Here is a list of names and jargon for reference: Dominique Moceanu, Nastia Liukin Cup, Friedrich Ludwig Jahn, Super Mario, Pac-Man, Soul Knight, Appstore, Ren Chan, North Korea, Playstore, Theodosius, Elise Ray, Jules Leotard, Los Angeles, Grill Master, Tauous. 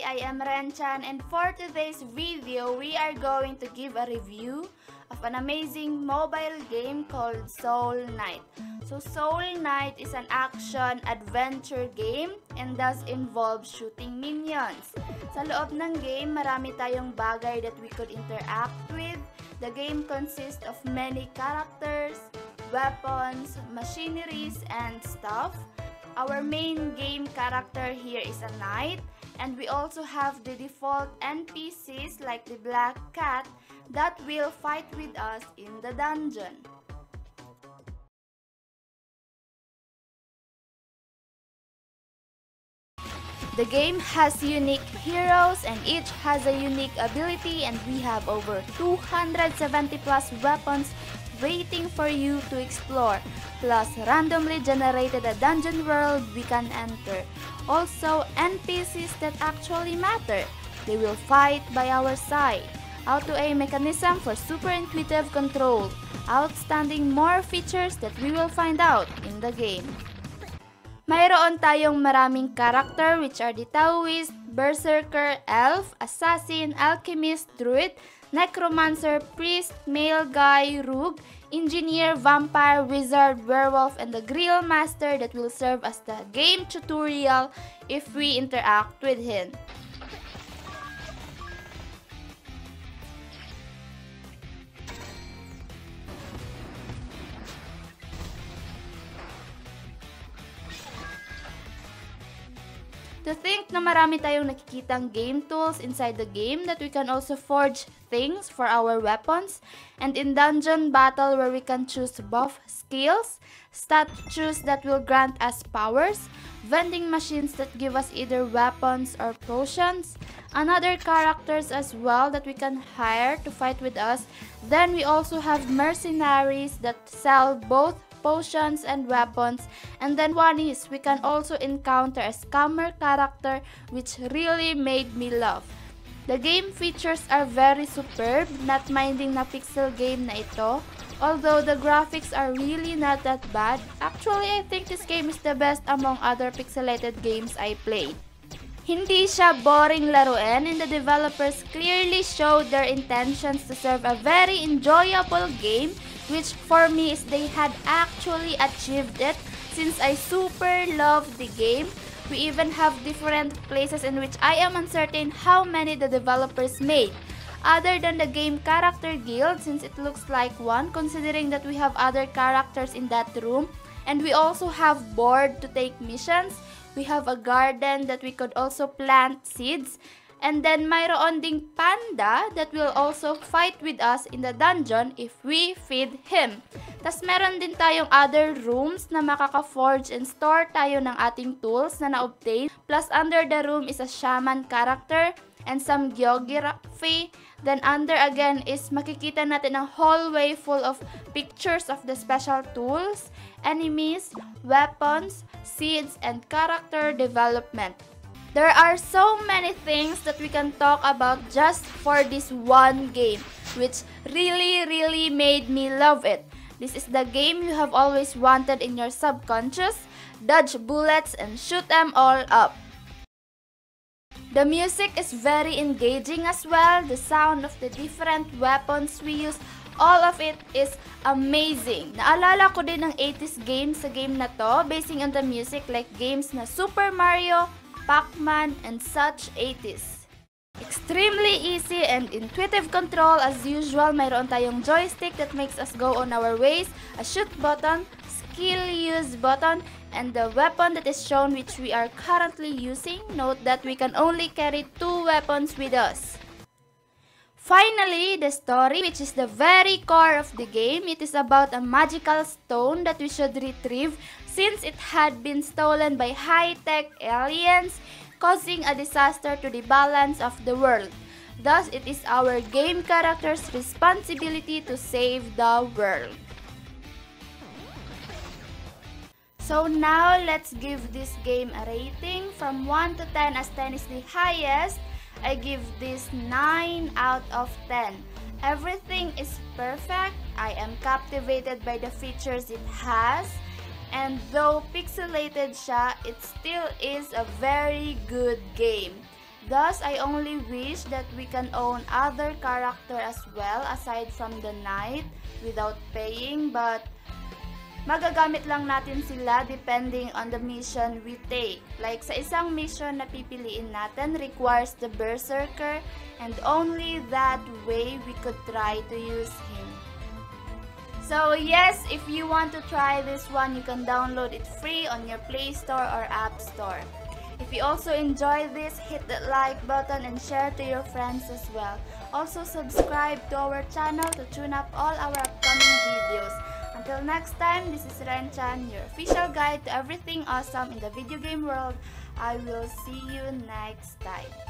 everybody, I am Ren Chan, and for today's video, we are going to give a review of an amazing mobile game called Soul Knight. So Soul Knight is an action adventure game and does involve shooting minions. Sa loob ng game, marami tayong bagay that we could interact with. The game consists of many characters, weapons, machineries, and stuff. Our main game character here is a knight, and we also have the default NPCs like the black cat that will fight with us in the dungeon. The game has unique heroes and each has a unique ability, and we have over 270 plus weapons waiting for you to explore, plus randomly generated a dungeon world we can enter. Also, NPCs that actually matter. They will fight by our side. Auto-aim mechanism for super intuitive control. Outstanding more features that we will find out in the game. Mayroon tayong maraming character which are the Tauous, Berserker, Elf, Assassin, Alchemist, Druid, Necromancer, Priest, Male Guy, Rogue, Engineer, Vampire, Wizard, Werewolf, and the Grill Master that will serve as the game tutorial if we interact with him. To think na marami tayong nakikitang game tools inside the game that we can also forge things for our weapons, and in dungeon battle where we can choose buff skills, statues that will grant us powers, vending machines that give us either weapons or potions, and other characters as well that we can hire to fight with us. Then we also have mercenaries that sell both potions and weapons, and then one is we can also encounter a scammer character which really made me laugh. The game features are very superb, not minding na pixel game na ito. Although the graphics are really not that bad, actually I think this game is the best among other pixelated games I played. Hindi siya boring laruin, and the developers clearly showed their intentions to serve a very enjoyable game, which for me is they had actually achieved it since I super love the game. We even have different places in which I am uncertain how many the developers made. Other than the game character guild, since it looks like one considering that we have other characters in that room, and we also have board to take missions. We have a garden that we could also plant seeds. And then mayroon ding panda that will also fight with us in the dungeon if we feed him. Tas meron din tayong other rooms na makaka-forge and store tayo ng ating tools na na-obtain. Plus under the room is a shaman character and some geography. Then under again is makikita natin ang hallway full of pictures of the special tools, enemies, weapons, seeds, and character development. There are so many things that we can talk about just for this one game, which really made me love it. This is the game you have always wanted in your subconscious. Dodge bullets and shoot them all up. The music is very engaging as well. The sound of the different weapons we use, all of it is amazing. Naalala ko din ang 80s games sa game na to, basing on the music like games na Super Mario, Pac-Man, and such 80s. Extremely easy and intuitive control as usual. Mayroon tayong joystick that makes us go on our ways, a shoot button, skill use button, and the weapon that is shown which we are currently using. Note that we can only carry two weapons with us. Finally, the story, which is the very core of the game. It is about a magical stone that we should retrieve since it had been stolen by high-tech aliens, causing a disaster to the balance of the world. Thus, it is our game character's responsibility to save the world. So now, let's give this game a rating from 1 to 10 as 10 is the highest. I give this 9 out of 10. Everything is perfect. I am captivated by the features it has. And though pixelated siya, it still is a very good game. Thus, I only wish that we can own other character as well aside from the knight without paying, but magagamit lang natin sila depending on the mission we take. Like sa isang mission na pipiliin natin requires the berserker, and only that way we could try to use him. So yes, if you want to try this one, you can download it free on your Playstore or Appstore. If you also enjoy this, hit the like button and share to your friends as well. Also subscribe to our channel to tune up all our upcoming videos. Until next time, this is Ren Chan, your official guide to everything awesome in the video game world. I will see you next time.